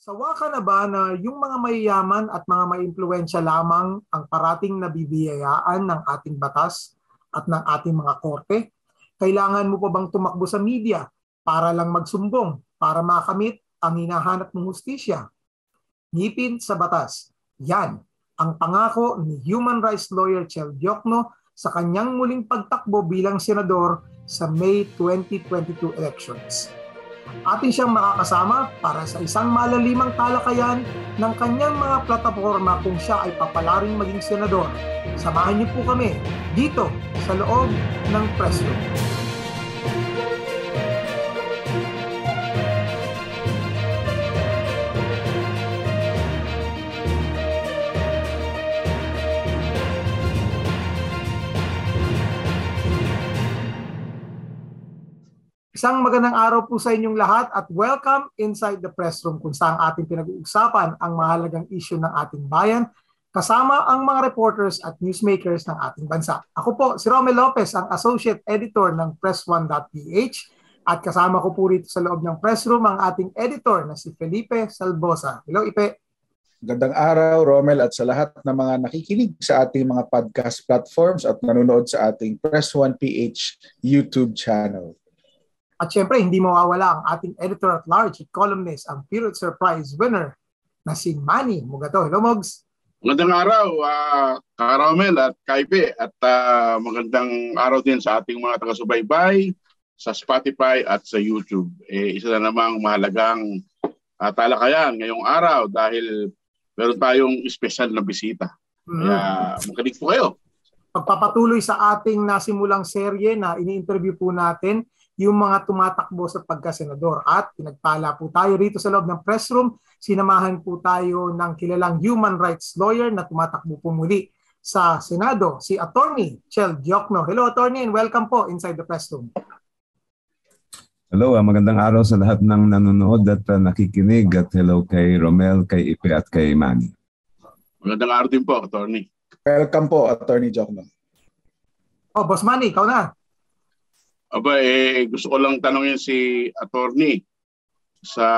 Sawa ka na ba na yung mga mayayaman at mga maimpluwensya lamang ang parating nabibiyayaan ng ating batas at ng ating mga korte? Kailangan mo pa bang tumakbo sa media para lang magsumbong, para makamit ang hinahanap mong hustisya? Ngipin sa batas. Yan ang pangako ni human rights lawyer Chel Diokno sa kanyang muling pagtakbo bilang senador sa May 2022 elections. Atin siyang makakasama para sa isang malalimang talakayan ng kanyang mga plataporma kung siya ay papalaring maging senador. Samahan niyo po kami dito sa loob ng Press Room. Isang magandang araw po sa inyong lahat at welcome inside the Press Room kung saan ating pinag-uusapan ang mahalagang issue ng ating bayan kasama ang mga reporters at newsmakers ng ating bansa. Ako po si Rommel Lopez, ang Associate Editor ng Press1.ph at kasama ko po rito sa loob ng Press Room ang ating editor na si Felipe Salbosa. Hello, Ipe. Magandang araw, Rommel, at sa lahat ng mga nakikinig sa ating mga podcast platforms at nanonood sa ating Press1.ph YouTube channel. At syempre, hindi mawawala ang ating editor-at-large at columnist, ang Pulitzer Prize winner na si Manny Mogato. Hello, Mogs! Magandang araw, Rommel at Kaipe. At magandang araw din sa ating mga taga-subaybay sa Spotify at sa YouTube. Isa na namang mahalagang talakayan ngayong araw dahil meron tayong espesyal na bisita. Kaya magkinig po kayo. Pagpapatuloy sa ating nasimulang serye na ini-interview po natin yung mga tumatakbo sa pagkasenador. At pinagpala po tayo rito sa loob ng Press Room. Sinamahan po tayo ng kilalang human rights lawyer na tumatakbo po muli sa Senado, si Attorney Chel Diokno. Hello, Attorney, and welcome po inside the Press Room. Hello, magandang araw sa lahat ng nanonood at nakikinig. At hello kay Rommel, kay Ipe, at kay Manny. Magandang araw din po, Attorney. Welcome po, Attorney Diokno. Oh, Boss Manny, ikaw na. Aba, gusto ko lang tanongin si Attorney sa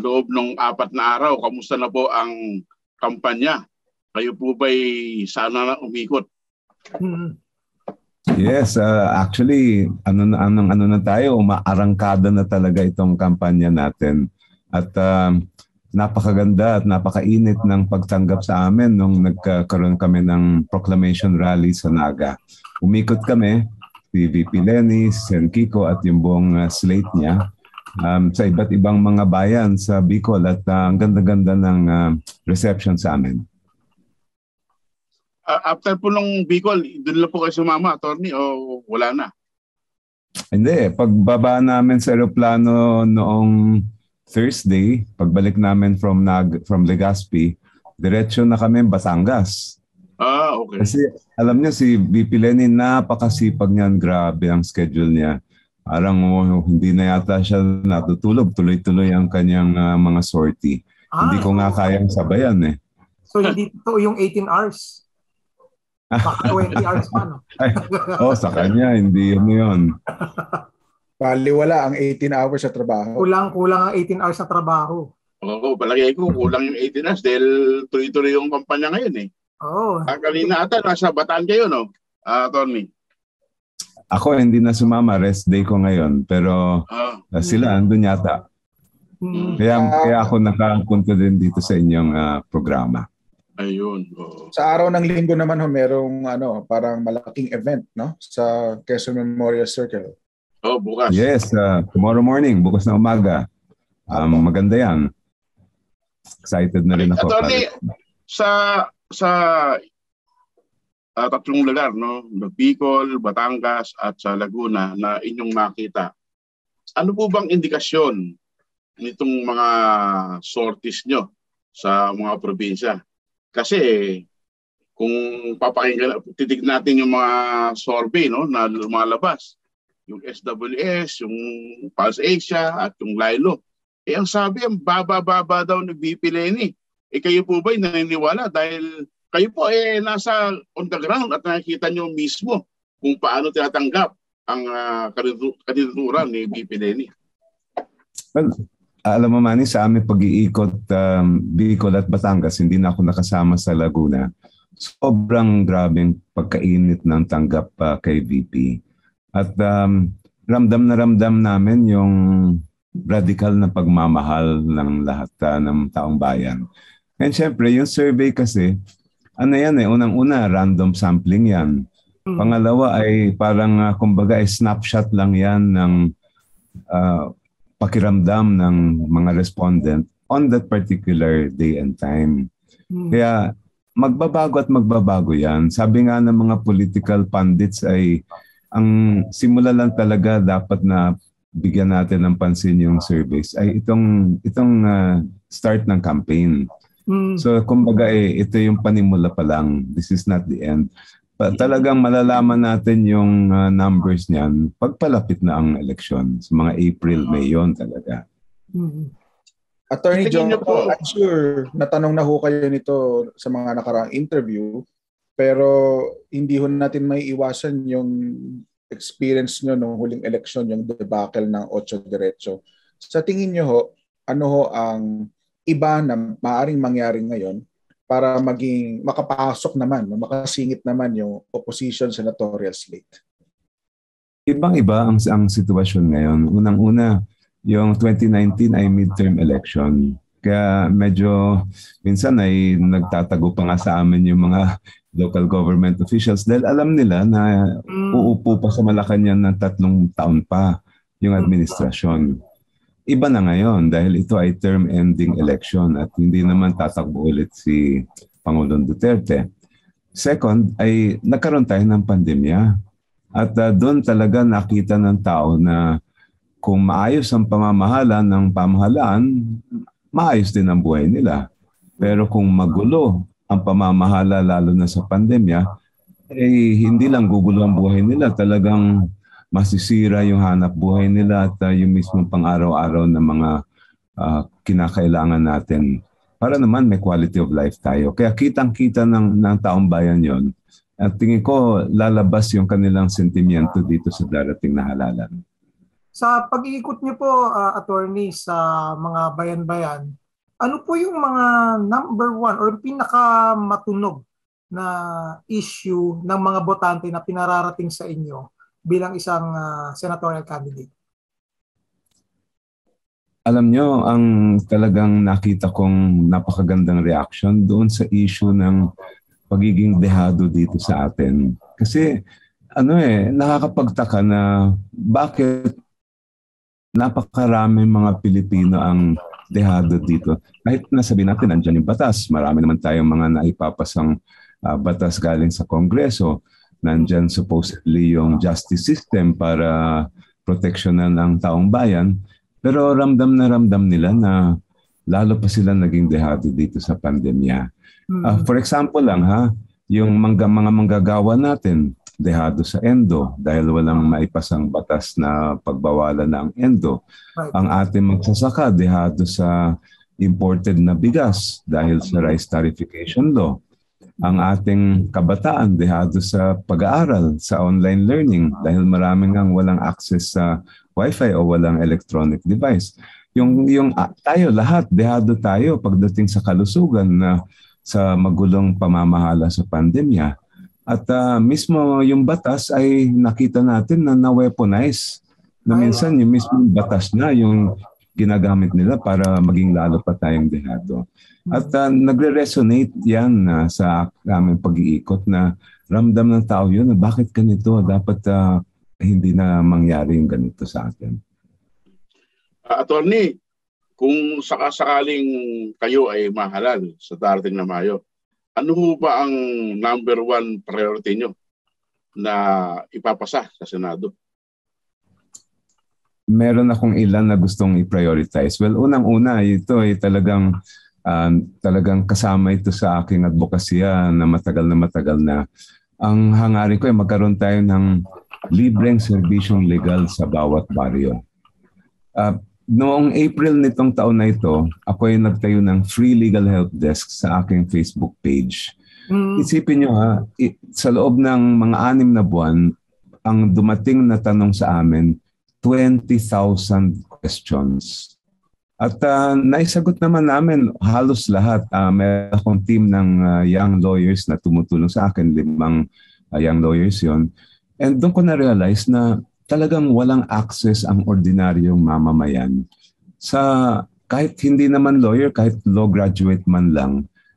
loob ng 4 na araw, kamusta na po ang kampanya? Kayo po ba'y sana na umikot? Yes, actually, ano na tayo, umaarangkada na talaga itong kampanya natin. At napakaganda at napakainit ng pagtanggap sa amin nung nagkaroon kami ng proclamation rally sa Naga. Umikot kami, si VP Leni, si Kiko at yung buong slate niya sa iba't ibang mga bayan sa Bicol at ang ganda-ganda ng reception sa amin. After po ng Bicol, doon lang po kayo sumama, Attorney, o wala na? Hindi. Pagbaba namin sa aeroplano noong Thursday, pagbalik namin from Legazpi, diretso na kami Batangas. Ah, okay. Kasi alam niyo si VP Leni, napakasipag niyan, grabe ang schedule niya. Parang hindi na yata siya natutulog, tuloy-tuloy ang kanyang mga sortie. Hindi ko nga kayang sabayan eh. So hindi to yung 18 hours? Baka 20 hours pa, no? Oh, sa kanya, hindi yun yun. Paliwala ang 18 hours sa trabaho. Kulang ang 18 hours sa trabaho. Oo, palagay ko kulang yung 18 hours dahil tuloy-tuloy yung kampanya ngayon eh. Oh. Kanina ata, nasa Bataan kayo, no? Tony? Ako hindi na sumama. Rest day ko ngayon. Pero sila, andun yata. Kaya ako nakapunta din dito sa inyong programa. Ayun. Oh. Sa araw ng Linggo naman, merong parang malaking event, no? Sa Quezon Memorial Circle. Oh, bukas. Yes, tomorrow morning. Bukas na umaga. Maganda yan. Excited na rin ako. Tony, sa 3 lugar, no, Bicol, Batangas at sa Laguna na inyong makita. Ano po bang indikasyon nitong mga sorties nyo sa mga probinsya? Kasi kung papakinggan, titignan natin yung mga survey, no, na lumalabas, yung SWS, yung Pulse Asia at yung Laylo. Eh ang sabi, ang baba-baba daw ni VP Leni. Eh kayo po ba'y naniniwala dahil kayo po nasa on the ground at nakikita nyo mismo kung paano tinatanggap ang kandidatura ni VP Leni? Well, Alam mo, Manny, sa aming pag-iikot Bicol at Batangas, hindi na ako nakasama sa Laguna. Sobrang grabing pagkainit ng tanggap kay VP. At ramdam na ramdam namin yung radical na pagmamahal ng lahat ng taong bayan. And syempre, yung survey kasi, ano yan eh, unang-una, random sampling yan. Pangalawa ay parang kumbaga ay snapshot lang yan ng pakiramdam ng mga respondent on that particular day and time. Kaya magbabago at magbabago yan. Sabi nga ng mga political pundits ay ang simula lang talaga dapat na bigyan natin ng pansin yung surveys ay itong start ng campaign. So kumbaga eh, ito yung panimula pa lang. This is not the end. Talagang malalaman natin yung numbers niyan pagpalapit na ang eleksyon. Sa mga April, May yon talaga. Attorney John, I'm sure natanong na ho kayo nito sa mga nakaraang interview, pero hindi ho natin may iwasan yung experience nyo nung huling eleksyon, yung debacle ng 8 Diretso. Sa tingin nyo ho, ano ho ang iba na maaaring mangyari ngayon para maging makapasok naman, makasingit naman yung opposition senatorial slate? Ibang-iba ang sitwasyon ngayon. Unang-una, yung 2019 ay midterm election. Kaya medyo minsan ay nagtatago pa nga sa amin yung mga local government officials dahil alam nila na uupo pa sa Malacañang ng 3 taon pa yung administrasyon. Iba na ngayon dahil ito ay term-ending election at hindi naman tatakbo ulit si Pangulong Duterte. Second ay nagkaroon tayo ng pandemya at doon talaga nakita ng tao na kung maayos ang pamamahala ng pamahalaan, maayos din ang buhay nila. Pero kung magulo ang pamamahala lalo na sa pandemya, eh hindi lang gugulo ang buhay nila. Talagang masisira yung hanap buhay nila at yung mismong pang-araw-araw na mga kinakailangan natin. Para naman may quality of life tayo. Kaya kitang-kita ng taong bayan yon. At tingin ko lalabas yung kanilang sentimiento dito sa darating na halalan. Sa pag-iikot niyo po, attorney, sa mga bayan-bayan, ano po yung mga number 1 or pinakamatunog na issue ng mga botante na pinararating sa inyo bilang isang senatorial candidate? Alam niyo, ang talagang nakita kong napakagandang reaction doon sa issue ng pagiging dehado dito sa atin. Kasi ano eh, nakakapagtaka na bakit napakarami mga Pilipino ang dehado dito. Kahit nasabi natin, nandiyan yung batas. Marami naman tayong mga naipapasang batas galing sa Kongreso. Nandiyan supposedly yung justice system para proteksyonan ang taong bayan. Pero ramdam na ramdam nila na lalo pa sila naging dehado dito sa pandemya. For example lang ha, yung mga manggagawa natin, dehado sa endo dahil walang maipasang batas na pagbawalan ng endo. Ang ating magsasaka, dehado sa imported na bigas dahil sa rice tarification law. Ang ating kabataan, dehado sa pag-aaral, sa online learning dahil maraming ang walang access sa wifi o walang electronic device. Yung tayo lahat, dehado tayo pagdating sa kalusugan na sa magulong pamamahala sa pandemya. At mismo yung batas ay nakita natin na na-weaponize na minsan yung mismo batas na yung ginagamit nila para maging lalo pa tayong dehado. At nagre-resonate yan sa aming pag-iikot na ramdam ng tao yun na bakit ganito, dapat hindi na mangyari yung ganito sa atin. Attorney, kung sakasakaling kayo ay mahalal sa darating na Mayo, ano ba ang number 1 priority nyo na ipapasa sa Senado? Meron akong ilan na gustong i-prioritize. Well, unang-una, ito ay talagang kasama ito sa aking advokasya na matagal na. Ang hangarin ko ay magkaroon tayo ng libreng serbisyong legal sa bawat baryo. Noong April nitong taon na ito, ako ay nagtayo ng free legal help desk sa aking Facebook page. Isipin nyo ha, sa loob ng mga 6 na buwan, ang dumating na tanong sa amin, 20,000 questions. At naisagot naman namin halos lahat. Meron akong team ng young lawyers na tumutulong sa akin, 5 young lawyers yon. And doon ko na-realize na talagang walang access ang ordinaryong mamamayan sa kahit hindi naman lawyer, kahit law graduate man lang,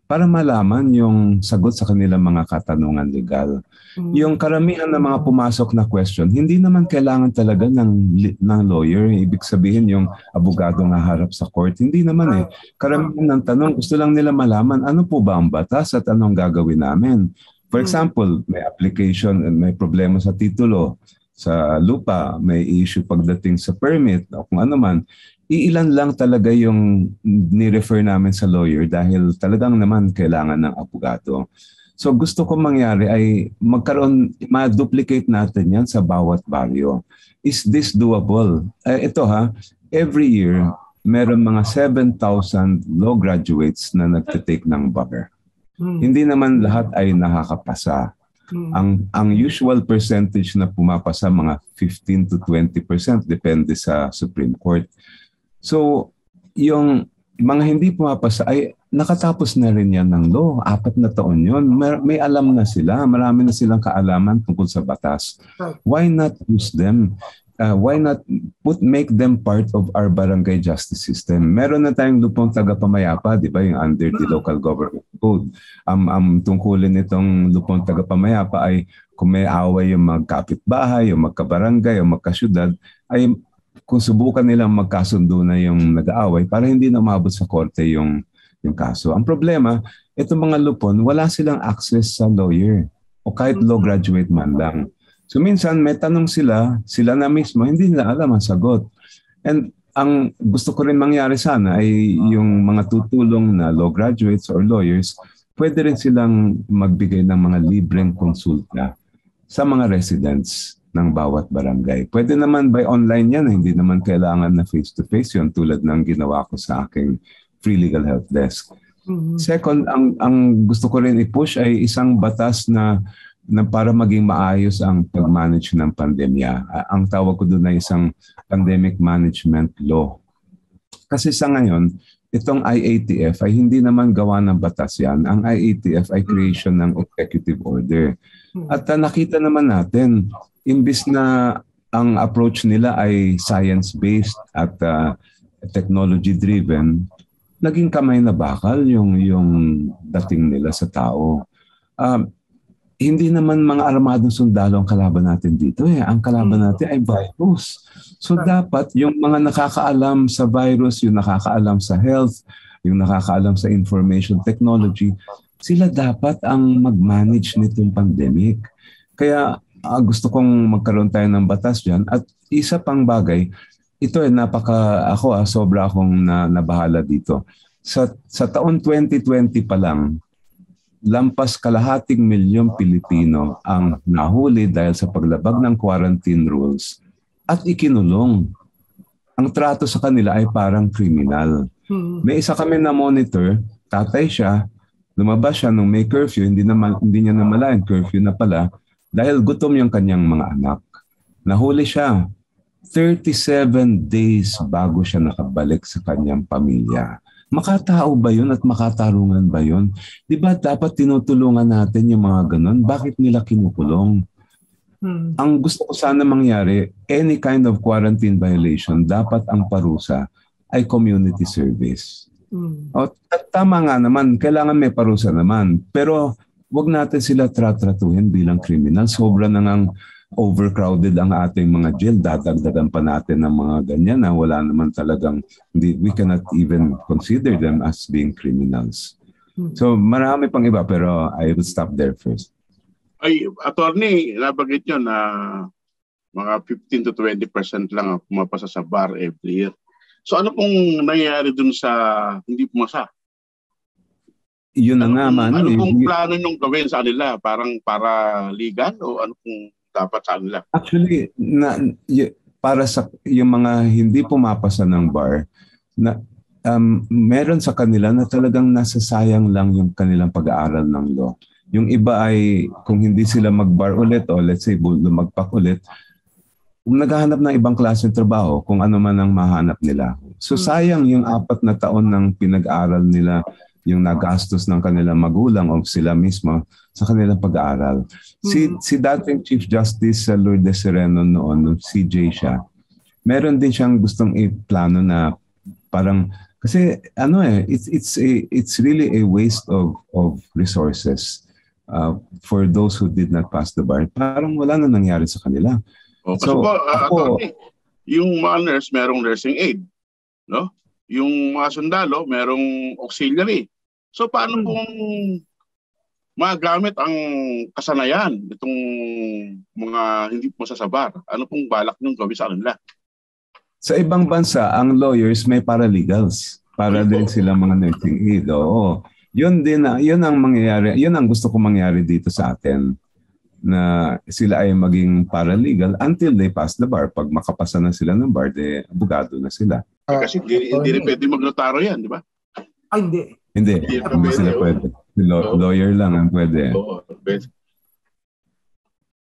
para malaman yung sagot sa kanilang mga katanungan legal. Yung karamihan ng mga pumasok na question, hindi naman kailangan talaga ng lawyer. Ibig sabihin yung abogado na harap sa court, hindi naman eh. Karamihan ng tanong, gusto lang nila malaman ano po ba ang batas at anong gagawin namin. For example, may application, may problema sa titulo, sa lupa, may issue pagdating sa permit o kung ano man. Iilan lang talaga yung ni-refer namin sa lawyer dahil talagang naman kailangan ng abogado. So gusto ko mangyari ay magkaroon, ma-duplicate natin yan sa bawat baryo. Is this doable? Ito ha, every year, meron mga 7,000 law graduates na nagtitake ng bar. Hindi naman lahat ay nakakapasa. Ang usual percentage na pumapasa, mga 15 to 20%, depende sa Supreme Court. So, yung mga hindi pumapasa ay nakatapos na rin yan ng law. 4 na taon yun. May alam na sila. Marami na silang kaalaman tungkol sa batas. Why not use them? Why not make them part of our barangay justice system? Meron na tayong Lupong Tagapamayapa, di ba? Yung under the Local Government Code. Ang tungkulin nitong Lupong Tagapamayapa ay kung may away yung magkapitbahay, yung magkabarangay, yung magkasyudad, ay kung subukan nilang magkasundo na yung nag-aaway para hindi na umabot sa korte yung kaso. Ang problema, itong mga lupon, wala silang access sa lawyer o kahit law graduate man lang. So minsan may tanong sila na mismo, hindi nila alam ang sagot. And ang gusto ko rin mangyari sana ay yung mga tutulong na law graduates or lawyers, pwede rin silang magbigay ng mga libreng konsulta sa mga residents ng bawat barangay. Pwede naman by online yan, hindi naman kailangan na face-to-face yun tulad ng ginawa ko sa aking free legal help desk. Second, ang gusto ko rin i-push ay isang batas na para maging maayos ang pag-manage ng pandemya. Ang tawag ko doon ay isang pandemic management law. Kasi sa ngayon, itong IATF ay hindi naman gawa ng batas yan. Ang IATF ay creation ng executive order. At nakita naman natin, imbis na ang approach nila ay science-based at technology-driven, naging kamay na bakal yung dating nila sa tao. Hindi naman mga armadong sundalo ang kalaban natin dito. Ang kalaban natin ay virus. So dapat yung mga nakakaalam sa virus, yung nakakaalam sa health, yung nakakaalam sa information technology, sila dapat ang mag-manage nitong pandemic. Kaya gusto kong magkaroon tayo ng batas dyan. At isa pang bagay, ito ay sobra akong nabahala dito. Sa taon 2020 pa lang, lampas kalahating milyong Pilipino ang nahuli dahil sa paglabag ng quarantine rules at ikinulong. Ang trato sa kanila ay parang kriminal. May isa kami na monitor, tatay siya, lumabas siya nung may curfew, hindi niya namalayan, curfew na pala, dahil gutom yung kanyang mga anak. Nahuli siya 37 days bago siya nakabalik sa kanyang pamilya. Makatao ba yun at makatarungan ba yun? Diba dapat tinutulungan natin yung mga ganun? Bakit nila kinukulong? Ang gusto ko sana mangyari, any kind of quarantine violation, dapat ang parusa ay community service. At tama nga naman, kailangan may parusa naman. Pero wag natin sila tratratuhin bilang kriminal. Sobra na ngang overcrowded ang ating mga jail. Dadagdagan pa natin ng mga ganyan na wala naman talagang, we cannot even consider them as being criminals. So marami pang iba pero I will stop there first. Ay, attorney, nabanggit nyo na mga 15 to 20% lang pumapasa sa bar every year. So ano pong nangyayari dun sa hindi pumasa? Yun na nga, man. Ano pong plano nung gawin sa nila? Parang para ligan o ano pong dapat sa nila? Actually, para sa yung mga hindi pumapasa ng bar, meron sa kanila na talagang nasasayang lang yung kanilang pag-aaral ng law. Yung iba ay kung hindi sila mag-bar ulit o let's say magpak ulit, naghahanap ng ibang klase ng trabaho kung ano man ang mahanap nila. So sayang yung 4 na taon ng pinag-aral nila, yung nagastos ng kanilang magulang o sila mismo sa kanilang pag-aaral. Si dating Chief Justice Lourdes Sereno noon, CJ siya, meron din siyang gustong i-plano na parang, kasi ano it's really a waste of resources for those who did not pass the bar. Parang wala na nangyari sa kanila. Oh, so, yung mga nurse, merong nursing aid, no? Yung mga sundalo, merong auxiliary. So paano kung magamit ang kasanayan itong mga hindi masasabar? Ano pong balak niyong gawin sa kanila? Sa ibang bansa, ang lawyers may paralegals. Para din sila mga nursing aid. Oo. Yun din, yun ang mangyayari. Yun ang gusto ko mangyari dito sa atin. Na sila ay maging paralegal until they pass the bar. Pag makapasa na sila ng bar, de abogado na sila. Kasi hindi rin pwede mag-notaro yan, di ba? Ay, hindi. Hindi sila pwede. Lawyer lang ang pwede.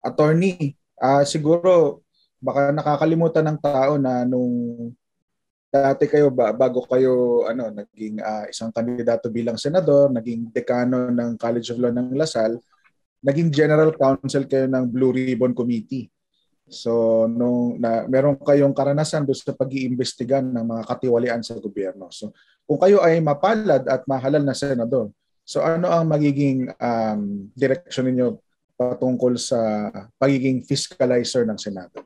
Attorney, siguro baka nakakalimutan ng tao na nung dati kayo, bago kayo naging isang kandidato bilang senador, naging dekano ng College of Law ng Lasal, naging general counsel kayo ng Blue Ribbon Committee. So, meron kayong karanasan doon sa pag-iimbestiga ng mga katiwalian sa gobyerno. So, kung kayo ay mapalad at mahalal na senador, so ano ang magiging direksyon ninyo patungkol sa pagiging fiscalizer ng Senado?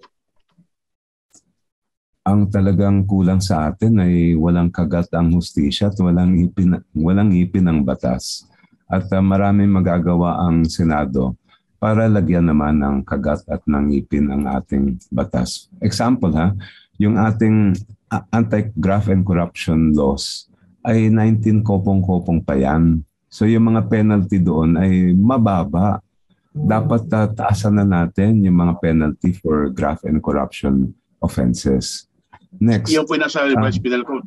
Ang talagang kulang sa atin ay walang kagat ang hustisya at walang ipin ang batas. At maraming magagawa ang Senado para lagyan naman ng kagat at ng ngipin ang ating batas. Example yung ating anti-graft and corruption laws ay 19 kopong-kopong pa yan. So yung mga penalty doon ay mababa. Dapat taasan na natin yung mga penalty for graft and corruption offenses. Next. Yung po yung nasa revised penal code.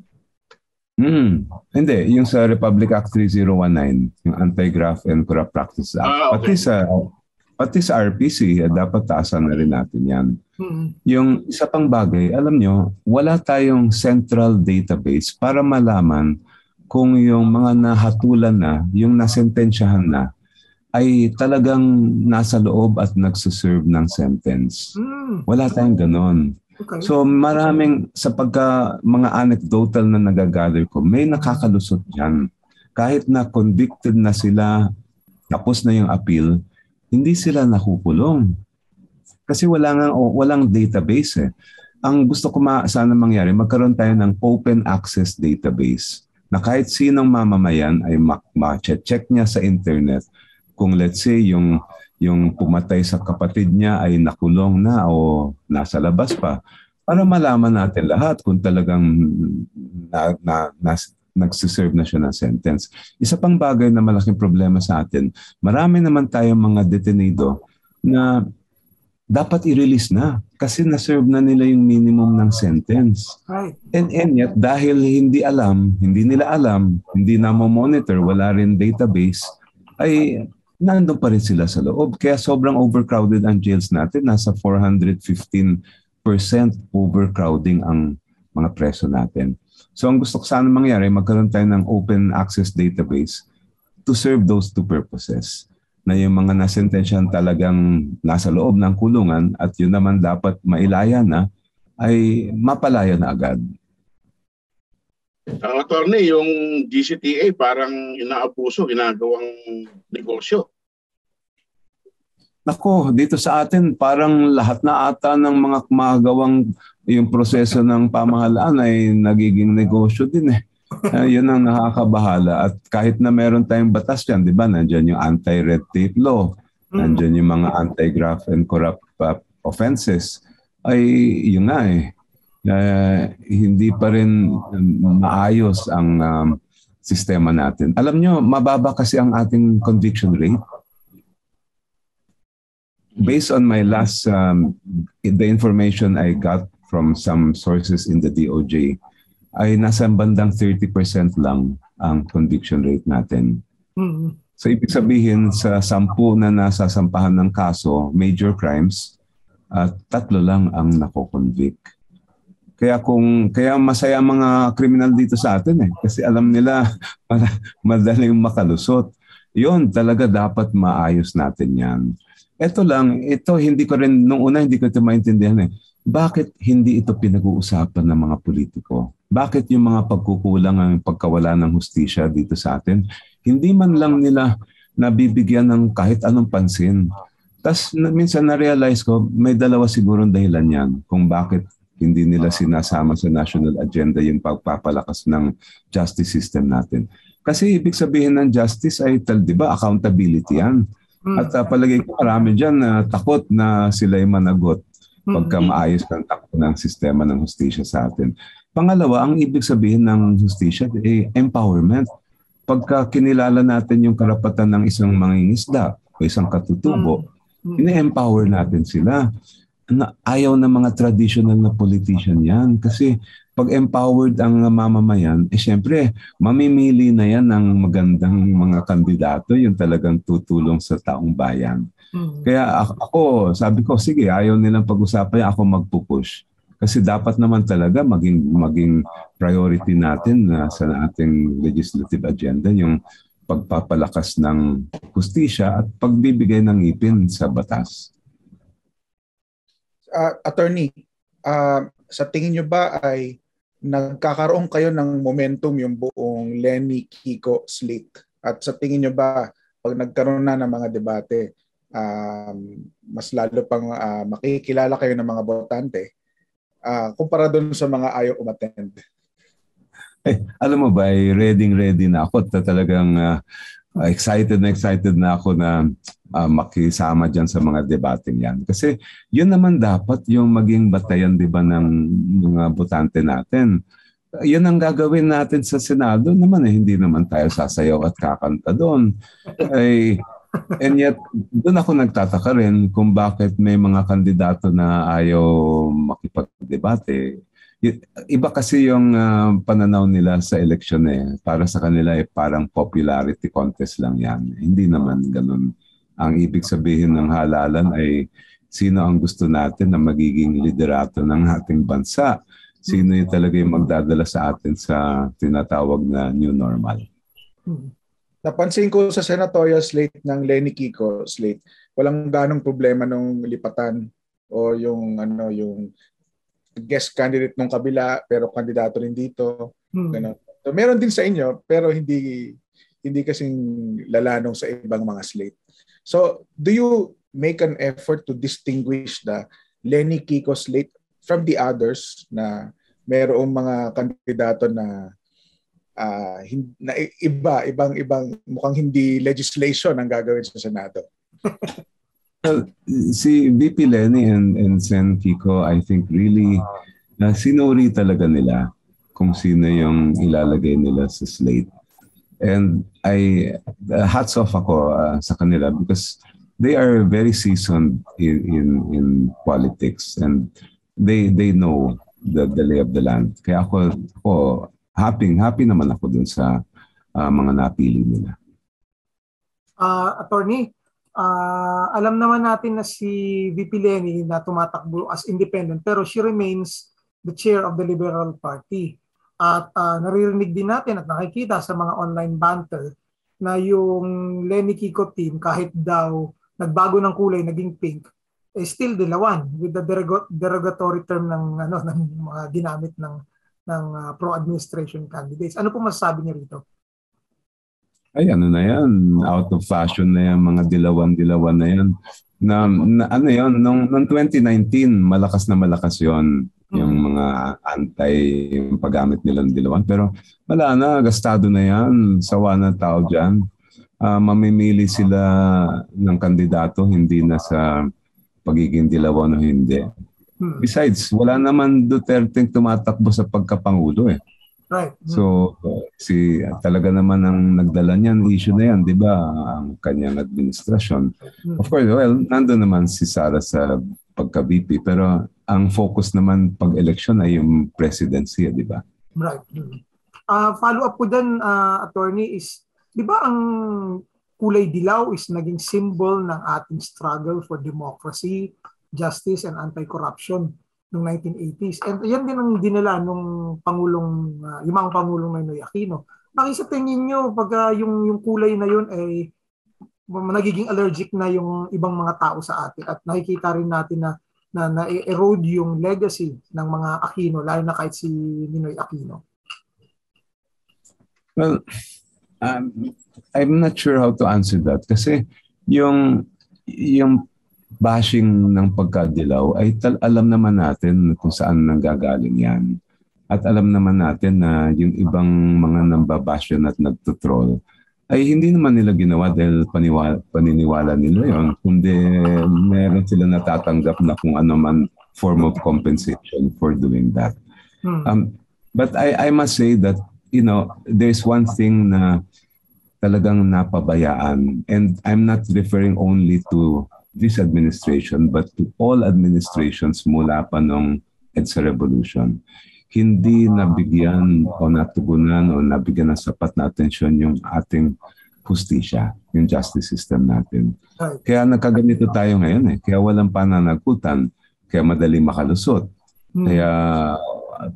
Hindi. Yung sa Republic Act 3019, yung Anti-Graft and Corrupt Practices Act. Okay. Pati sa RPC, dapat taasan na rin natin yan. Yung isa pang bagay, alam nyo, wala tayong central database para malaman kung yung mga nahatulan na, yung nasentensyahan na, ay talagang nasa loob at nagsuserve ng sentence. Wala tayong ganon. Okay. So maraming, sa pagka mga anecdotal na nagagather ko, may nakakalusot yan. Kahit na convicted na sila, tapos na yung appeal, hindi sila nakukulong. Kasi walang database . Ang gusto ko sana mangyari, magkaroon tayo ng open access database na kahit sinong mamamayan ay ma-check niya sa internet kung let's say yung pumatay sa kapatid niya ay nakulong na o nasa labas pa, para malaman natin lahat kung talagang nagsiserve na siya ng sentence. Isa pang bagay na malaking problema sa atin, marami naman tayong mga detenido na dapat i-release na kasi naserve na nila yung minimum ng sentence. And yet, dahil hindi nila alam, hindi na monitor, wala rin database, ay nandun pa rin sila sa loob. Kaya sobrang overcrowded ang jails natin. Nasa 415% overcrowding ang mga preso natin. So ang gusto ko sana mangyari, magkaroon tayo ng open access database to serve those two purposes. Na yung mga nasentensyahan talagang nasa loob ng kulungan at yun naman dapat mailaya na, ay mapalaya na agad. Ang attorney, yung GCTA parang inaabuso, ginagawang negosyo. Nako, dito sa atin parang lahat na ata ng mga magagawang yung proseso ng pamahalaan ay nagiging negosyo din . Yun ang nakakabahala. At kahit na meron tayong batas yan, di ba? Nandiyan yung anti-red tape law, nandiyan yung mga anti-graft and corrupt offenses. Ay, yun nga hindi pa rin maayos ang sistema natin. Alam nyo, mababa kasi ang ating conviction rate. Based on my last, the information I got from some sources in the DOJ, ay nasa bandang 30% lang ang conviction rate natin. So ibig sabihin, sa 10 na nasasampahan ng kaso, major crimes, at tatlo lang ang nako-convict. Kaya masaya mga kriminal dito sa atin eh, kasi alam nila madaling makalusot. Yun, talaga dapat maayos natin yan. Ito lang, ito hindi ko rin, nung una hindi ko ito maintindihan eh. Bakit hindi ito pinag-uusapan ng mga politiko? Bakit yung mga pagkukulang ang pagkawala ng hustisya dito sa atin? Hindi man lang nila nabibigyan ng kahit anong pansin. Tapos minsan na-realize ko, may dalawa sigurong dahilan yan kung bakit hindi nila sinasama sa national agenda yung pagpapalakas ng justice system natin. Kasi ibig sabihin ng justice ay, di ba, accountability yan. At palagay ko marami dyan na takot na sila ay managot pagka maayos ng takbo ng sistema ng hustisya sa atin. Pangalawa, ang ibig sabihin ng hustisya ay empowerment. Pagka kinilala natin yung karapatan ng isang mangingisda o isang katutubo, ine-empower natin sila. Ayaw ng mga traditional na politician yan kasi pag empowered ang mamamayan, eh syempre mamimili na yan ng magandang mga kandidato yung talagang tutulong sa taong bayan. Kaya ako, sabi ko, sige, ayaw nilang pag-usapan yan, ako magpupush. Kasi dapat naman talaga maging priority natin sa ating legislative agenda yung pagpapalakas ng hustisya at pagbibigay ng ngipin sa batas. Attorney, sa tingin nyo ba ay nagkakaroon kayo ng momentum yung buong Leni Kiko slate? At sa tingin nyo ba pag nagkaroon na ng mga debate, mas lalo pang makikilala kayo ng mga botante kumpara doon sa mga ayaw umattend? Eh, alam mo ba, ready na ako. Talagang excited na ako na makisama dyan sa mga debating yan. Kasi yun naman dapat yung maging batayan, di ba, ng mga botante natin. Yun ang gagawin natin sa Senado naman eh. Hindi naman tayo sasayaw at kakanta doon. And yet, doon ako nagtataka rin kung bakit may mga kandidato na ayaw makipag-debate. Iba kasi yung pananaw nila sa eleksyon eh. Para sa kanila eh, parang popularity contest lang yan. Hindi naman ganun. Ang ibig sabihin ng halalan ay sino ang gusto natin na magiging liderato ng ating bansa. Sino yung talaga yung magdadala sa atin sa tinatawag na new normal. Napansin ko sa senatorial slate ng Leni Kiko slate, walang ganong problema nung lipatan o yung ano yung guest candidate nung kabila pero kandidato rin dito. Ganun. So, meron din sa inyo pero hindi kasing lalanong sa ibang mga slate. So, do you make an effort to distinguish the Leni Kiko slate from the others na mayroong mga kandidato na ibang mukhang hindi legislation ang gagawin sa Senado? Well, si VP Leni and Sen Kiko, I think really sinuri talaga nila kung sino yung ilalagay nila sa slate. And hats off ako sa kanila because they are very seasoned in politics and they know the lay of the land. Kaya ako happy naman ako dun sa mga napili nila. Attorney, alam naman natin na si VP Leni na tumatakbo as independent pero she remains the chair of the Liberal Party. At naririnig din natin at nakikita sa mga online banter na yung Leni Kiko team kahit daw nagbago ng kulay, naging pink, is still dilawan with the derogatory term ng mga ginamit ng pro-administration candidates. Ano po masasabi niyo rito? Ay, ano na yan? Out of fashion na yan, mga dilawan-dilawan na yan. Noong 2019, malakas na malakas yon yung mga antay, yung paggamit nilang dilawan. Pero wala na, gastado na yan, sawa na tao dyan. Mamimili sila ng kandidato, hindi na sa pagiging dilawan o hindi. Besides, wala naman Duterte tumatakbo sa pagkapangulo eh. Right. So, talaga naman ang nagdala niyan, issue na yan, di ba, ang kanyang administrasyon. Of course, well, nandun naman si Sarah sa pagka-VP, pero ang focus naman pag-eleksyon ay yung presidency, di ba? Right. Follow up po dyan, attorney, is, di ba ang kulay dilaw is naging symbol ng ating struggle for democracy, Justice and Anti-Corruption noong 1980s. And yan din ang dinala nung Pangulong, imang Pangulong Ninoy Aquino. Bakit sa tingin nyo, pag yung kulay na yun ay nagiging allergic na yung ibang mga tao sa atin at nakikita rin natin na na-erode yung legacy ng mga Aquino, lalo na kahit si Ninoy Aquino? Well, I'm not sure how to answer that kasi yung bashing ng pagkadilaw ay alam naman natin kung saan nanggagaling yan. At alam naman natin na yung ibang mga nambabasyon at nagtutroll ay hindi naman nila ginawa dahil paniniwala nila yon, kundi meron sila natatanggap na kung ano man form of compensation for doing that. But I must say that, you know, there's one thing na talagang napabayaan, and I'm not referring only to this administration but to all administrations mula pa nung EDSA Revolution. Hindi nabigyan o natugunan o nabigyan ng sapat na atensyon yung ating hustisya, yung justice system natin. Kaya nagkaganito tayo ngayon eh. Kaya walang pananagutan, kaya madali makalusot. Kaya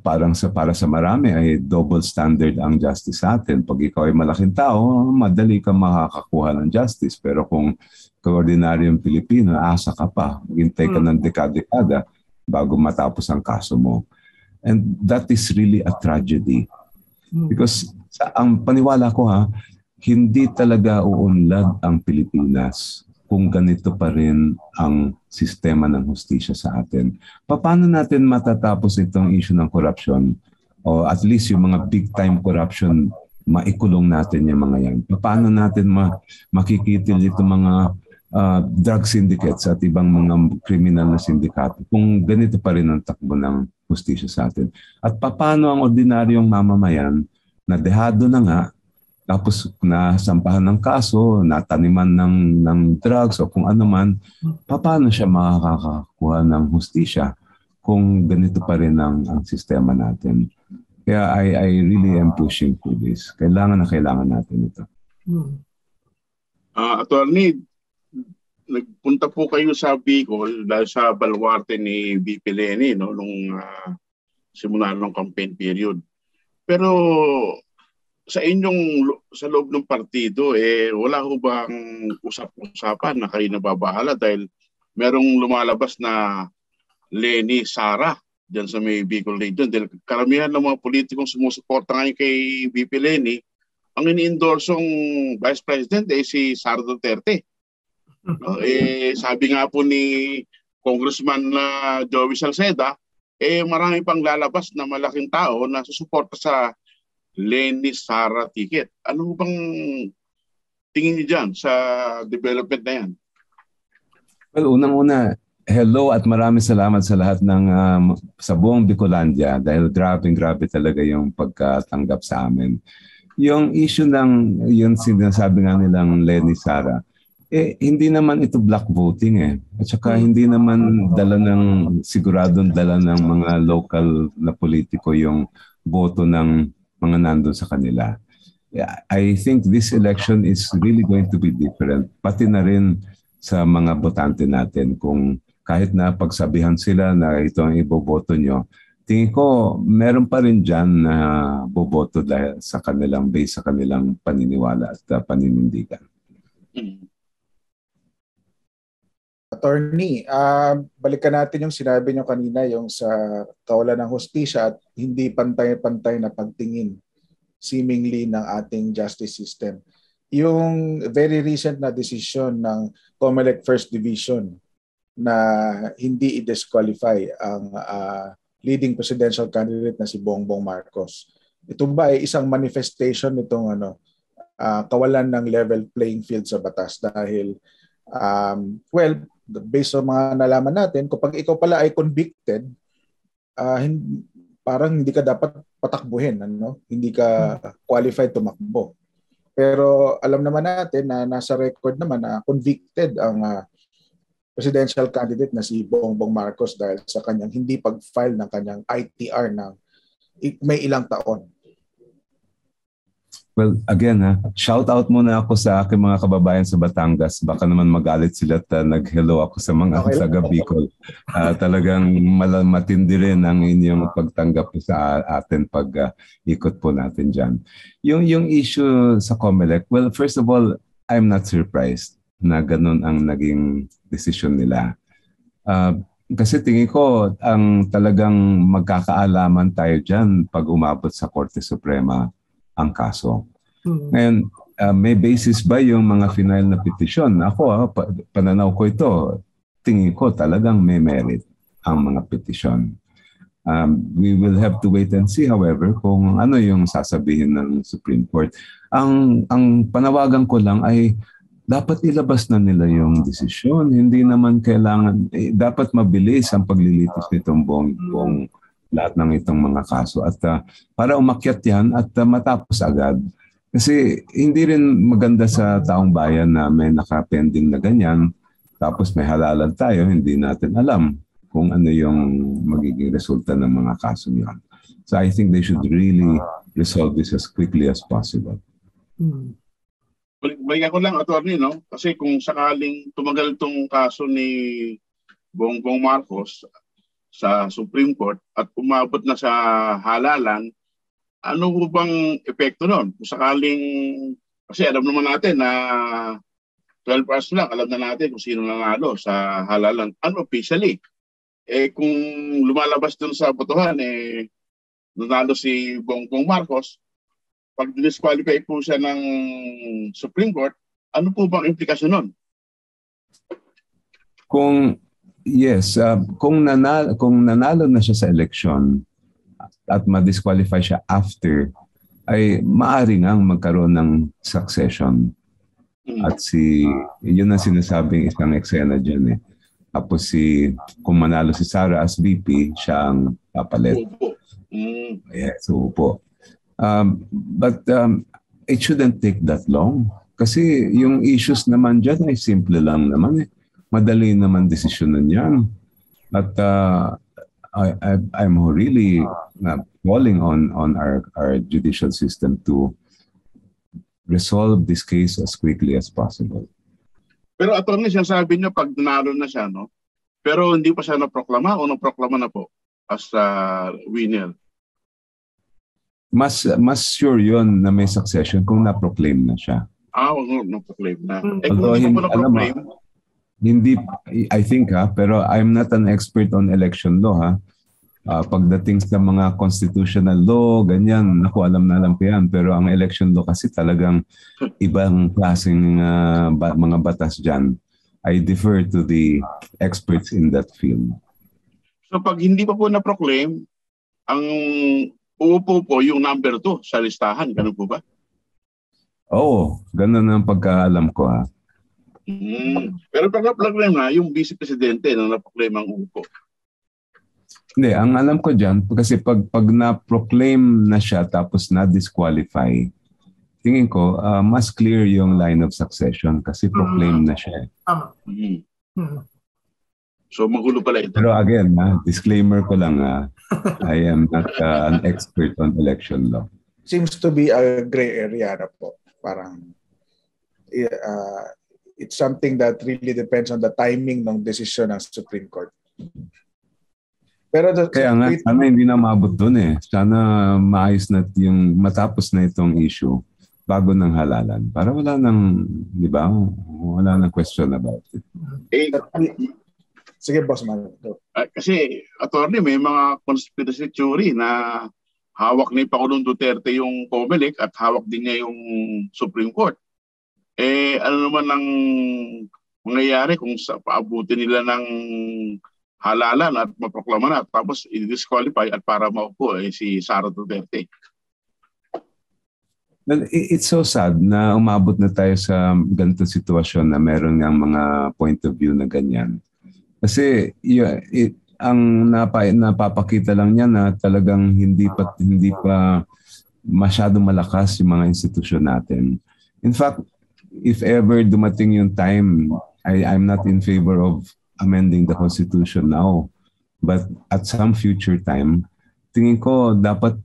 parang para sa marami ay double standard ang justice natin. Pag ikaw ay malaking tao, madali ka makakakuha ng justice. Pero kung ordinaryong Pilipino, asa ka pa. Hintay ka ng dekada-dekada bago matapos ang kaso mo. And that is really a tragedy. Because ang paniwala ko hindi talaga uunlad ang Pilipinas kung ganito pa rin ang sistema ng hustisya sa atin. Paano natin matatapos itong issue ng corruption? O at least yung mga big-time corruption, maikulong natin yung mga yan. Paano natin makikitil itong mga drug syndicates at ibang mga kriminal na sindikato kung ganito pa rin ang takbo ng hustisya sa atin? At paano ang ordinaryong mamamayan na dehado na nga, tapos nasampahan ng kaso, nataniman ng drugs o kung ano man, paano siya makakakuha ng hustisya kung ganito pa rin ang sistema natin? Kaya I really am pushing for this. Kailangan na kailangan natin ito. Attorney, nagpunta po kayo sa Bicol dahil sa baluarte ni VP Leni nung simula ng campaign period. Pero sa loob ng partido, wala ho bang usap-usapan na kayo nababahala dahil merong lumalabas na Leni Sara diyan sa may Bicol region? Dahil karamihan ng mga politikong sumusuporta ngayon kay VP Leni, ang ini-endorsong Vice President ay si Sarah Duterte. Sabi nga po ni Congressman Joey Salceda, marami pang lalabas na malaking tao na susuporta sa Leni Sara ticket. Ano bang tingin niyo dyan sa development na yan? Well, unang-una, hello at maraming salamat sa lahat ng sa buong Bicolandia dahil grabe talaga yung pagkatanggap sa amin. Yung issue ng yung sinasabi nga nilang Leni Sara, hindi naman ito black voting At saka hindi naman siguradong dala ng mga local na politiko yung boto ng mga nandun sa kanila. I think this election is really going to be different. Pati na rin sa mga botante natin, kung kahit na pagsabihan sila na ito ang iboboto nyo, tingin ko meron pa rin dyan na boboto dahil sa kanilang base, sa kanilang paniniwala at paninindigan. Attorney, balikan natin yung sinabi niyo kanina, yung sa kawalan ng hustisya at hindi pantay-pantay na pagtingin seemingly ng ating justice system. Yung very recent na desisyon ng COMELEC First Division na hindi i-disqualify ang leading presidential candidate na si Bongbong Marcos. Ito ba ay isang manifestation nitong kawalan ng level playing field sa batas? Dahil well, based on mga nalaman natin, kapag ikaw pala ay convicted, parang hindi ka dapat patakbuhin, Hindi ka qualified tumakbo. Pero alam naman natin na nasa record naman na convicted ang presidential candidate na si Bongbong Marcos dahil sa kanyang hindi pag-file ng kanyang ITR na may ilang taon. Well, again, shout out muna ako sa aking mga kababayan sa Batangas. Baka naman magalit sila at nag-hello ako sa mga taga Bicol. Talagang matindi rin ang inyong pagtanggap sa atin pag ikot po natin dyan. Yung issue sa COMELEC, well, first of all, I'm not surprised na ganun ang naging decision nila. Kasi tingin ko, ang talagang magkakaalaman tayo dyan pag umabot sa Korte Suprema ang kaso. Ngayon, may basis ba yung mga final na petisyon? Ako, pananaw ko ito, tingin ko talagang may merit ang mga petisyon. We will have to wait and see, however, kung ano yung sasabihin ng Supreme Court. Ang panawagan ko lang ay dapat ilabas na nila yung desisyon. Hindi naman kailangan, dapat mabilis ang paglilitis nitong buong lahat ng itong mga kaso at para umakyat yan at matapos agad. Kasi hindi rin maganda sa taong bayan na may nakapending na ganyan tapos may halalan tayo, hindi natin alam kung ano yung magiging resulta ng mga kaso niyan. So I think they should really resolve this as quickly as possible. Balik ako lang, attorney, no? Kasi kung sakaling tumagal itong kaso ni Bongbong Marcos sa Supreme Court at umabot na sa halalan, ano bang epekto nun? Kung sakaling, kasi alam naman natin na 12 hours lang, alam na natin kung sino nanalo sa halalan unofficially. Eh kung lumalabas dun sa botohan, eh nanalo si Bongbong Marcos, pag disqualify po siya ng Supreme Court, ano po bang implikasyon nun? Yes, kung nanalo na siya sa eleksyon at ma-disqualify siya after, ay maaari nga magkaroon ng succession. At yun ang sinasabing isang eksena dyan eh. Tapos kung manalo si Sarah as VP, siya ang papalit. Yes, upo. But it shouldn't take that long. Kasi yung issues naman dyan ay simple lang naman eh. Madali naman desisyonan yan. At I'm really calling on our judicial system to resolve this case as quickly as possible. Pero attorney, siya sabi niyo pag nanalo na siya, no? Pero hindi pa siya naproklama o naproklama na po as winner? Mas sure yun na may succession kung naproclaim na siya. Naproclaim na. Although, kung hindi pa naproclaim, hindi, I think pero I'm not an expert on election law pagdating sa mga constitutional law, ganyan, naku, alam ko yan. Pero ang election law kasi talagang ibang klaseng mga batas dyan. I defer to the experts in that field. So pag hindi pa po na-proclaim, ang uupo po yung number 2 sa listahan, ganun po ba? Oo, ganun ang pagkaalam ko Pero pag na-proclaim na, yung vice-presidente na na-proclaim ang upo. Hindi, ang alam ko dyan, kasi pag na-proclaim na siya tapos na-disqualify, tingin ko, mas clear yung line of succession kasi proclaim na siya. So magulo pala ito. Pero again, disclaimer ko lang, I am not an expert on election law. Seems to be a gray area na po. Parang it's something that really depends on the timing ng desisyon ng Supreme Court. Pero kaya nga, sana hindi na maabot doon eh. Sana maayos na yung matapos na itong issue bago ng halalan. Para wala nang, di ba, wala nang question about it. Sige, boss man. Kasi, attorney, may mga conspiracy theory na hawak ni Pangulong Duterte yung COMELEC at hawak din niya yung Supreme Court. Eh, ano naman ang mangyayari kung paabutin nila ng halalan at maproklama na tapos i-disqualify at para maupo si Sarah Duterte? Well, it's so sad na umabot na tayo sa ganitong sitwasyon na meron ng mga point of view na ganyan. Kasi ang napapakita lang niya na talagang hindi pa masyadong malakas yung mga institusyon natin. In fact, if ever dumating yung time, I'm not in favor of amending the Constitution now. But at some future time, tingin ko dapat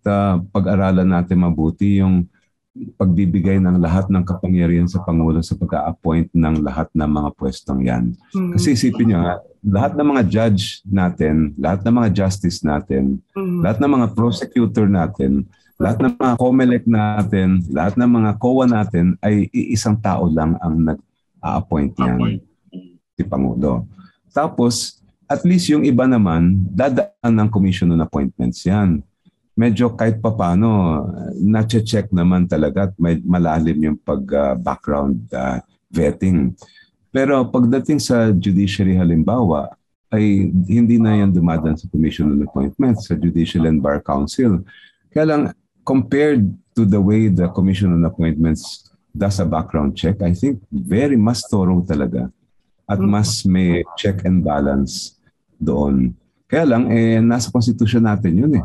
pag-aralan natin mabuti yung pagbibigay ng lahat ng kapangyarihan sa Pangulo sa pag-a-appoint ng lahat ng mga pwestong yan. Mm-hmm. Kasi isipin nyo nga, lahat ng mga judge natin, lahat ng mga justice natin, mm-hmm. lahat ng mga prosecutor natin, lahat ng mga COMELEC natin, lahat ng mga COA natin, ay isang tao lang ang nag-a-appoint yan. Si Pangulo. Tapos, at least yung iba naman, dadaan ng commission on appointments yan. Medyo kahit papano, na-check naman talaga at may malalim yung pag-background vetting. Pero pagdating sa judiciary halimbawa, ay hindi na yan dumadaan sa commission on appointments, sa Judicial and Bar Council. Kaya lang, compared to the way the commission on appointments does a background check, I think very mas thorough talaga at mas may check and balance doon. Kaya lang, nasa konstitusyon natin yun eh.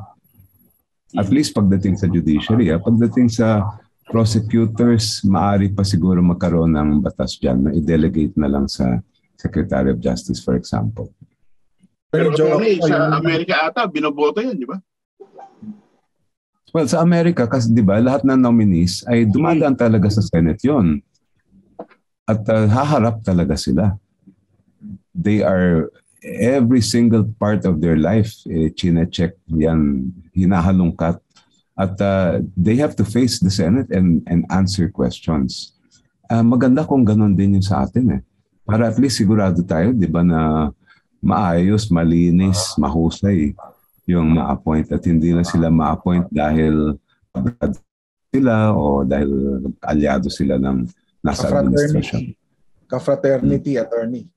At least pagdating sa judiciary, pagdating sa prosecutors, maaari pa siguro magkaroon ng batas dyan na i-delegate na lang sa Secretary of Justice, for example. Pero sa Amerika ata, binoboto yan, di ba? Well, sa Amerika, kasi di ba, lahat ng nominees ay dumadaan talaga sa Senate yun. At haharap talaga sila. They are... Every single part of their life, chine-check yan, hinahalungkat. At they have to face the Senate and answer questions. Maganda kung ganun din yun sa atin eh. Para at least sigurado tayo, di ba, na maayos, malinis, mahusay yung ma-appoint. At hindi na sila ma-appoint dahil abrad sila o dahil alyado sila ng nasa administration. Ka-fraternity attorney.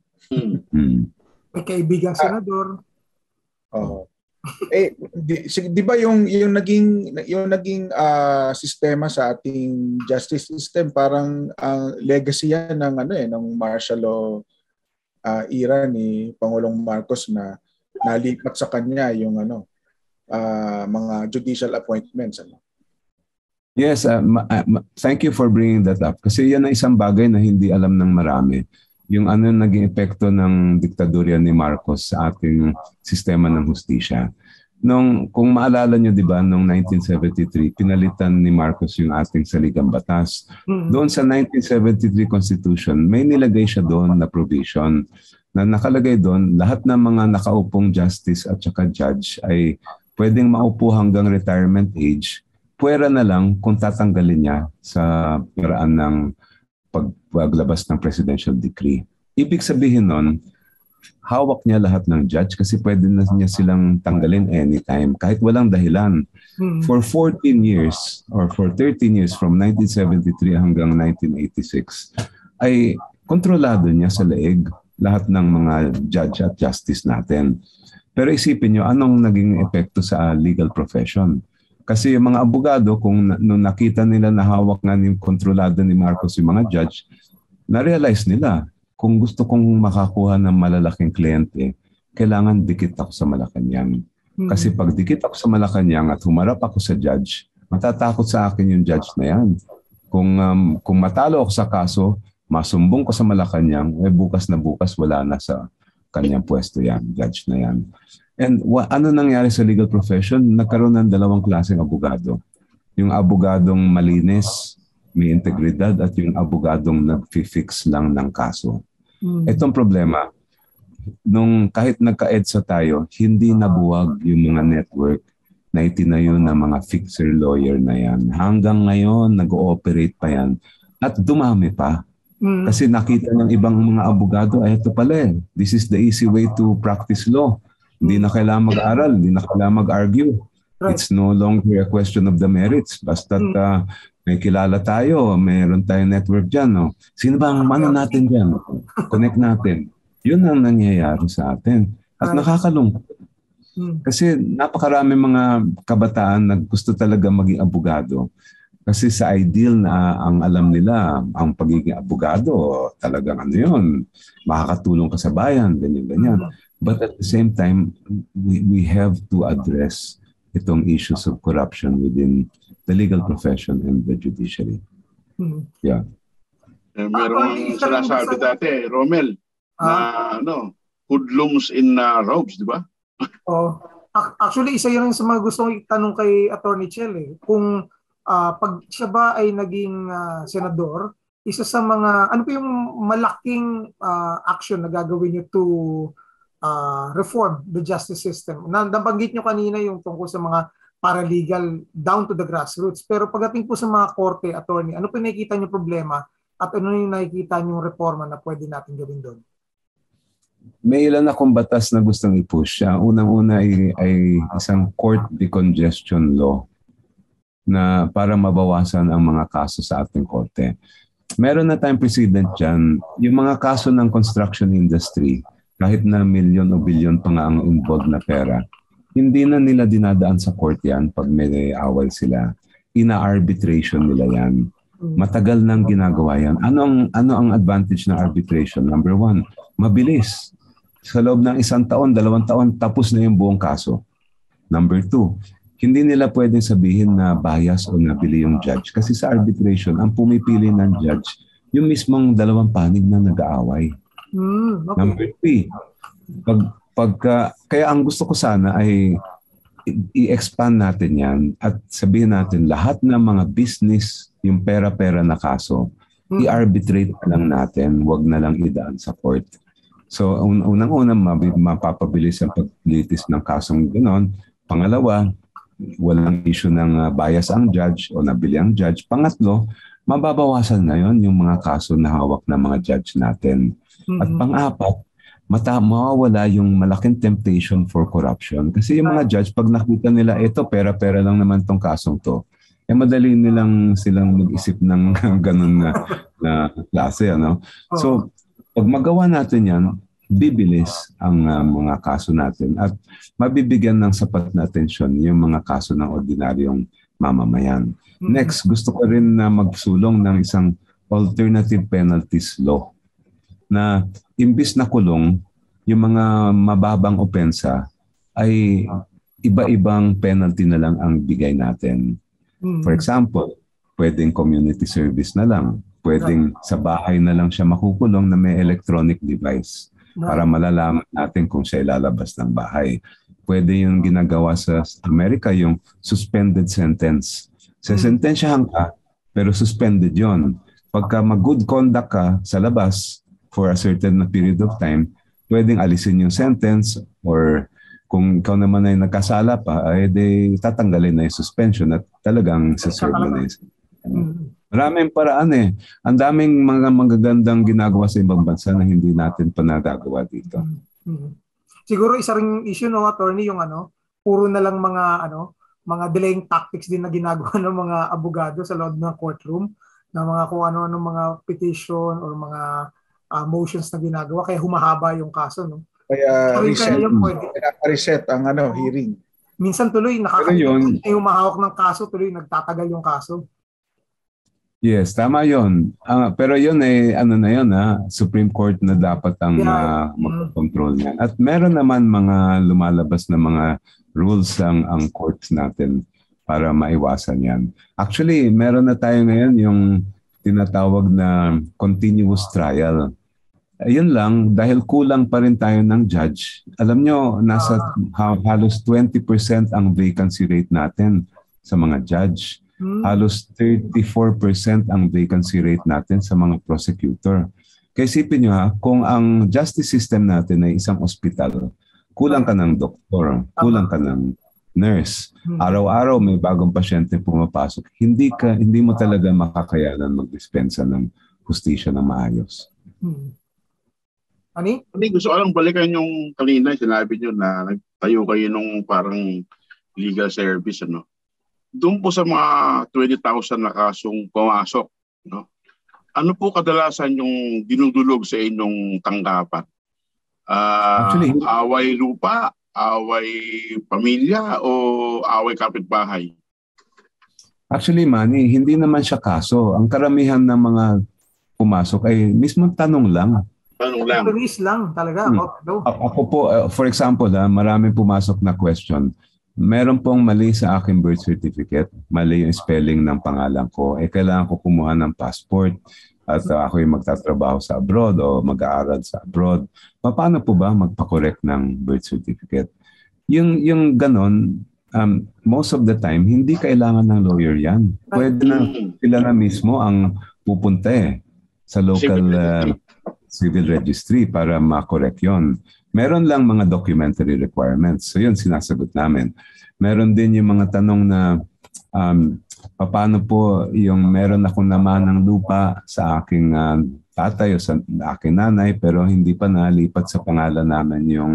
Kaibigang senador. Oo. Di ba yung naging sistema sa ating justice system, parang ang legacy yan ng ng martial law era ni Pangulong Marcos, na nalipat sa kanya yung mga judicial appointments. Yes, thank you for bringing that up. Kasi yan ang isang bagay na hindi alam ng marami. Yung naging epekto ng diktadurya ni Marcos sa ating sistema ng hustisya. Kung maalala nyo, di ba, noong 1973, pinalitan ni Marcos yung ating saligang batas. Doon sa 1973 Constitution, may nilagay siya doon na provision na nakalagay doon, lahat ng mga nakaupong justice at saka judge ay pwedeng maupo hanggang retirement age, puwera na lang kung tatanggalin niya sa paraan ng paglabas ng presidential decree. Ibig sabihin nun, hawak niya lahat ng judge kasi pwede na niya silang tanggalin anytime kahit walang dahilan. For 14 years or for 13 years from 1973 hanggang 1986 ay kontrolado niya sa leeg lahat ng mga judge at justice natin. Pero isipin niyo, anong naging epekto sa legal profession? Kasi yung mga abogado, kung nung nakita nila na hawak nga ng kontrolado ni Marcos yung mga judge, na-realize nila, kung gusto kong makakuha ng malalaking kliyente, kailangan dikit ako sa Malacañang. Kasi pag dikit ako sa Malacañang at humarap ako sa judge, matatakot sa akin yung judge na yan. Kung matalo ako sa kaso, masumbong ko sa Malacañang, bukas na bukas wala na sa kanyang pwesto yan, judge na yan. And ano nangyari sa legal profession? Nagkaroon ng dalawang klaseng abogado. Yung abogadong malinis, may integridad, at yung abogadong nag-fix lang ng kaso. Itong problema, nung kahit nagka-EDSA tayo, hindi nabuwag yung mga network na itinayo ng mga fixer lawyer na yan. Hanggang ngayon, nag-ooperate pa yan. At dumami pa. Kasi nakita ng ibang mga abogado, ay ito pala eh, this is the easy way to practice law. Hindi na kailangan mag-aral, hindi na kailangan mag-argue. It's no longer a question of the merits. Basta't may kilala tayo, mayroon tayong network dyan. No? Sino ba ang mano natin dyan? Connect natin. Yun ang nangyayari sa atin. At nakakalungkot. Kasi napakarami mga kabataan na gusto talaga maging abogado. Kasi sa ideal na ang alam nila, ang pagiging abogado, talagang yun, makakatulong ka sa bayan, ganyan-ganyan. But at the same time, we have to address itong issues of corruption within the legal profession and the judiciary. Yeah. Merong sinasabi dati, Rommel, na hoodlums in robes, di ba? Actually, isa yun sa mga gusto kong itanong kay Atty. Chel. Kung pag siya ba ay naging senador, isa sa mga, ano po yung malaking action na gagawin niyo to reform the justice system? Nabanggit niyo kanina yung tungkol sa mga paralegal down to the grassroots. Pero pagdating po sa mga korte, attorney, ano po yung nakikita niyo problema at ano yung nakikita niyong reforma na pwede natin gawin doon? May ilan akong batas na gustong i-push. Unang-una ay isang court decongestion law na para mabawasan ang mga kaso sa ating korte. Meron na tayong precedent dyan. Yung mga kaso ng construction industry, kahit na milyon o bilyon pa nga ang involved na pera, hindi na nila dinadaan sa court yan pag may awal sila. Ina-arbitration nila yan. Matagal nang ginagawa yan. Ano ang advantage ng arbitration? Number one, mabilis. Sa loob ng 1 taon, 2 taon, tapos na yung buong kaso. Number two, hindi nila pwedeng sabihin na bias o nabili yung judge. Kasi sa arbitration, ang pumipili ng judge, yung mismong dalawang panig na nag-aaway. Okay. Number three, kaya ang gusto ko sana ay i-expand natin yan at sabihin natin lahat ng mga business, yung pera-pera na kaso, i-arbitrate na lang natin, wag na lang idaan sa court. So unang-una, mapapabilis ang paglitis ng kasong gano'n. Pangalawa, walang issue ng bias ang judge o nabili ang judge. Pangatlo, mababawasan na yon yung mga kaso na hawak ng mga judge natin. At pang-apat, mawawala yung malaking temptation for corruption. Kasi yung mga judge, pag nakita nila, ito, pera-pera lang naman tong kasong to, eh madali nilang silang mag-isip ng ganun na klase. Ano? So, pag magawa natin yan, bibilis ang mga kaso natin at mabibigyan ng sapat na atensyon yung mga kaso ng ordinaryong mamamayan. Next, gusto ko rin na magsulong ng isang alternative penalties law na imbis na kulong, yung mga mababang opensa ay iba-ibang penalty na lang ang bigay natin. For example, pwedeng community service na lang. Pwedeng sa bahay na lang siya makukulong na may electronic device para malalaman natin kung siya ilalabas ng bahay. Pwede yung ginagawa sa Amerika, yung suspended sentence. Sesentensyahan ka, pero suspended yon. Pagka mag-good conduct ka sa labas for a certain period of time, pwedeng alisin yung sentence, or kung ikaw naman ay nagkasala pa, ay de tatanggalin na yung suspension at talagang saserve na yun. Maraming paraan eh. Ang daming mga magagandang ginagawa sa ibang bansa na hindi natin pa nagagawa dito. Siguro isa ring issue, no, attorney, yung puro na lang mga delaying tactics din na ginagawa ng mga abogado sa loob ng courtroom, na mga kung ano-ano mga petition or mga motions na ginagawa, kaya humahaba yung kaso, no? Kaya reset ang hearing. Minsan tuloy nakakita yung mahawak ng kaso, tuloy nagtatagal yung kaso. Yes, tama yun. Pero yun ay Supreme Court na dapat ang mag-control niyan. At meron naman mga lumalabas na mga rules ang courts natin para maiwasan yan. Actually, meron na tayo ngayon yung tinatawag na continuous trial. Ayun lang, dahil kulang pa rin tayo ng judge. Alam nyo, nasa halos 20% ang vacancy rate natin sa mga judge. Halos 34% ang vacancy rate natin sa mga prosecutor. Kaya isipin nyo kung ang justice system natin ay isang ospital, kulang ka ng doktor, kulang ka ng nurse. Araw-araw may bagong pasyente pumapasok. Hindi mo talaga makakayanan magdispensa ng hustisya na maayos. Ani? Gusto ko lang balikan yung kanina sinabi nyo na nagtayo kayo nung parang legal service. Doon po sa mga 20,000 na kasong pumasok, ano po kadalasan yung dinudulog sa inyong tanggapan? Away lupa, away pamilya, o away kapitbahay? Actually, Manny, hindi naman siya kaso. Ang karamihan ng mga pumasok ay mismong tanong lang. Turis lang talaga. Ako po, for example, maraming pumasok na question. Meron pong mali sa aking birth certificate. Mali yung spelling ng pangalan ko. Kailangan ko kumuha ng passport at ako'y magtatrabaho sa abroad o mag-aaral sa abroad. Paano po ba magpa-correct ng birth certificate? Yung ganon, most of the time, hindi kailangan ng lawyer yan. Pwede na sila na mismo ang pupunta sa local civil registry para ma-correct yun. Meron lang mga documentary requirements. So yun, sinasagot namin. Meron din yung mga tanong na paano po yung meron ako naman ng lupa sa aking tatay o sa aking nanay pero hindi pa nalipat sa pangalan namin yung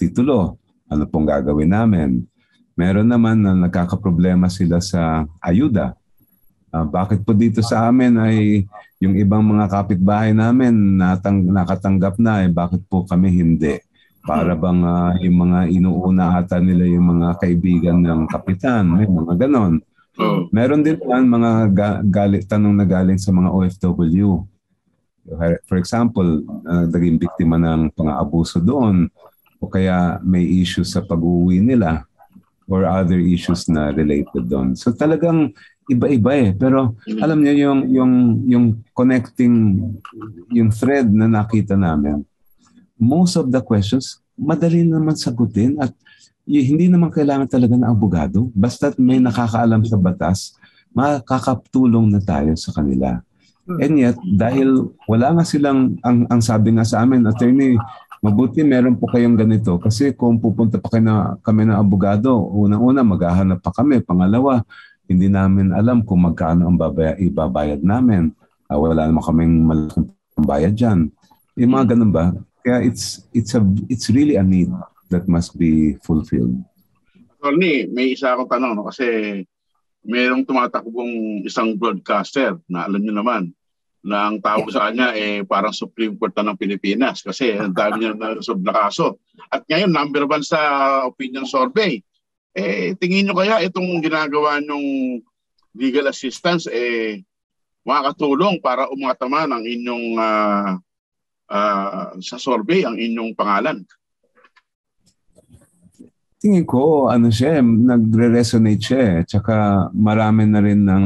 titulo. Ano pong gagawin namin? Meron naman na nagkakaproblema sila sa ayuda. Bakit po dito sa amin ay yung ibang mga kapitbahay namin nakatanggap na, bakit po kami hindi? Para bang yung mga inuuna ata nila yung mga kaibigan ng kapitan, may mga ganon. Meron din lang mga tanong na galing sa mga OFW. For example, naging biktima ng pang-abuso doon o kaya may issue sa pag-uwi nila or other issues na related doon. So talagang iba-iba Pero alam niyo yung connecting, yung thread na nakita namin, most of the questions, madali naman sagutin at hindi naman kailangan talaga ng abogado. Basta't may nakakaalam sa batas, makakatulong na tayo sa kanila. And yet, dahil wala nga silang, ang sabi nga sa amin, attorney, mabuti meron po kayong ganito kasi kung pupunta pa kami ng abogado, unang-una maghahanap pa kami. Pangalawa, hindi namin alam kung magkano ang ibabayad namin. Wala naman kaming malaking bayad dyan. Yung mga ganun ba? Kaya it's really a need that must be fulfilled. Attorney, may isa akong tanong kasi mayroong tumatakbong isang broadcaster na alam niyo naman na ang tawag sa kanya parang Supreme Court na ng Pilipinas kasi ang dami niya na kaso. At ngayon, number 1 sa opinion survey. Tingin nyo kaya itong ginagawa nyong legal assistance makakatulong para umatama ng inyong sa survey ang inyong pangalan? Tingin ko, nagre-resonate siya. Tsaka marami na rin ng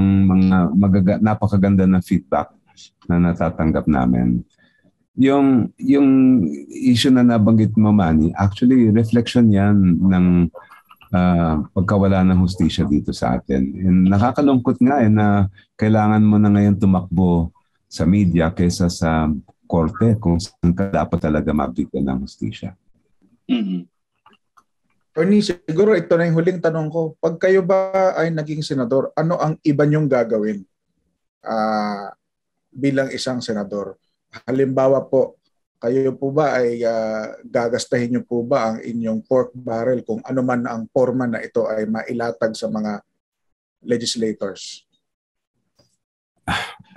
mga napakaganda na feedback na natatanggap namin. Yung issue na nabanggit mo, Manny, actually reflection yan ng pagkawala ng hustisya dito sa atin. And nakakalungkot nga na kailangan mo na ngayon tumakbo sa media kaysa sa korte kung saan ka dapat talaga mabigyan ng hustisya. Tony, siguro ito na yung huling tanong ko. Pag kayo ba ay naging senador, ano ang iba niyong gagawin? Bilang isang senador. Halimbawa po, kayo po ba ay gagastahin niyo po ba ang inyong pork barrel kung ano man ang forma na ito ay mailatag sa mga legislators?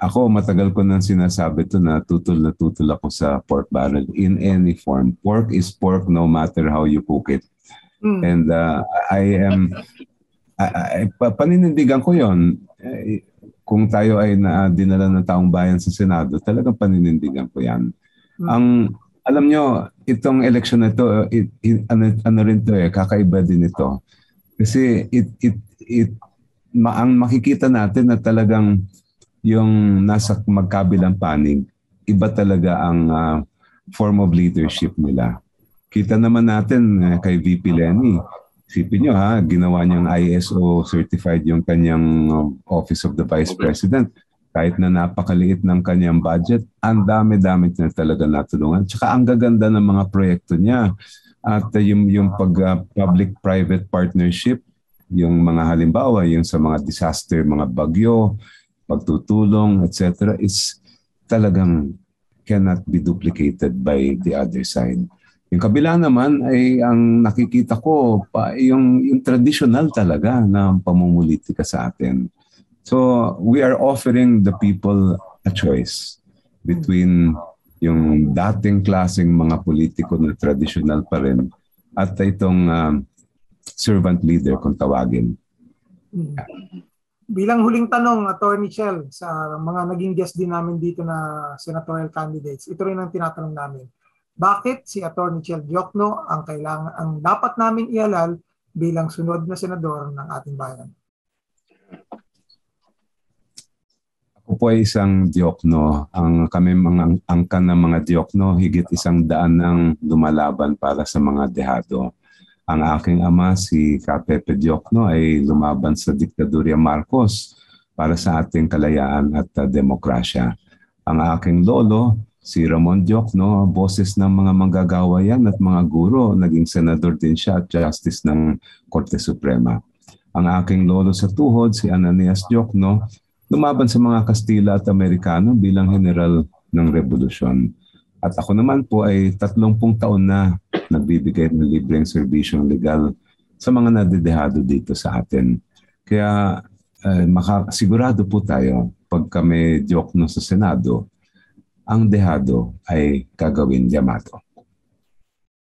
Ako, matagal ko nang sinasabi ito na tutul ako sa pork barrel in any form. Pork is pork no matter how you cook it. And paninindigan ko yun. Kung tayo ay dinala ng taong bayan sa Senado, talagang paninindigan ko yan. Ang, alam nyo, itong eleksyon na ito, kakaiba din ito. Kasi ang makikita natin na talagang yung nasa magkabilang panig, iba talaga ang form of leadership nila. Kita naman natin kay VP Leni. Isipin nyo ha, ginawa niyang ISO certified yung kanyang Office of the Vice President. Kahit na napakaliit ng kanyang budget, ang dami-dami na talaga natulungan. Tsaka ang gaganda ng mga proyekto niya. At yung public-private partnership, yung mga halimbawa, yung sa mga disaster, mga bagyo, pagtutulong, etc. is talagang cannot be duplicated by the other side. Yung kabila naman ay ang nakikita ko yung traditional talaga na pamumulitika sa atin. So we are offering the people a choice between yung dating klaseng mga politiko na traditional pa rin at itong servant leader kung tawagin. Bilang huling tanong, Attorney Chel, sa mga naging guest din namin dito na senatorial candidates, ito rin ang tinatanong namin. Bakit si Attorney Chel Diokno ang dapat namin ialal bilang sunod na senador ng ating bayan? Ako po ay isang Diokno. Kami mga angkan ng mga Diokno, higit 100 ang lumalaban para sa mga dehado. Ang aking ama, si Kapepe Diokno, ay lumaban sa diktadurya Marcos para sa ating kalayaan at demokrasya. Ang aking lolo, si Ramon Diokno, boses ng mga manggagawayan at mga guro, naging senador din siya at justice ng Korte Suprema. Ang aking lolo sa tuhod, si Ananias Diokno, lumaban sa mga Kastila at Amerikano bilang general ng revolusyon. At ako naman po ay 30 taon na nagbibigay ng libreng serbisyong legal sa mga nadedehado dito sa atin. Kaya sigurado po tayo pag kami Diokno sa Senado, ang dehado ay gagawin yamato.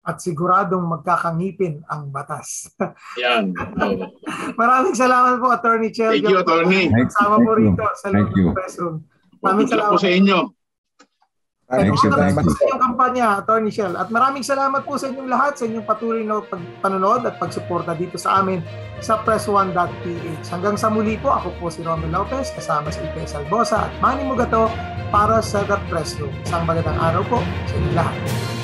At siguradong magkakangipin ang batas. Yan. Maraming salamat po, Attorney Chel. Thank you, Attorney. Sama po rito sa Lord ng Press Room. Maraming salamat po sa inyo. Thank you. Sa inyong kampanya, Attorney Chel. At maraming salamat po sa inyong lahat, sa inyong patuloy na panonood at pagsuporta dito sa amin sa Press1.ph. Hanggang sa muli po, ako po si Rommel Lopez, kasama si VP Salbosa at Manny Mogato para sa The Press Room. Isang magandang araw po sa inyong lahat.